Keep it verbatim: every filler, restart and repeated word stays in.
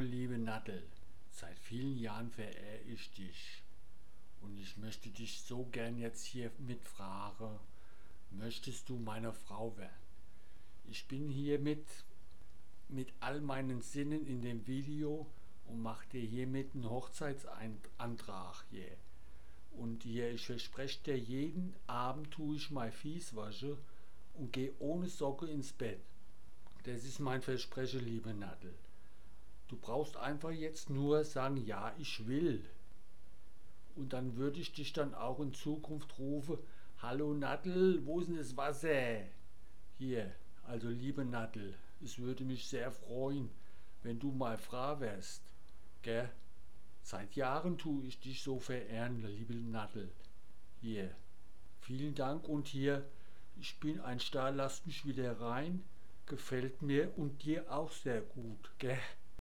Liebe Naddel, seit vielen Jahren verehre ich dich und ich möchte dich so gern jetzt hier mitfragen, möchtest du meine Frau werden? Ich bin hiermit mit all meinen Sinnen in dem Video und mache dir hiermit einen Hochzeitsantrag hier. Und hier, ich verspreche dir, jeden Abend tue ich mein Fies wasche und gehe ohne Socke ins Bett. Das ist mein Versprechen, liebe Naddel. Du brauchst einfach jetzt nur sagen, ja, ich will. Und dann würde ich dich dann auch in Zukunft rufen, hallo Naddel, wo ist denn das Wasser? Hier, also liebe Naddel, es würde mich sehr freuen, wenn du mal Frau wärst. Gell? Seit Jahren tue ich dich so verehren, liebe Naddel. Hier, vielen Dank und hier, ich bin ein Star, lass mich wieder rein, gefällt mir und dir auch sehr gut. Gell?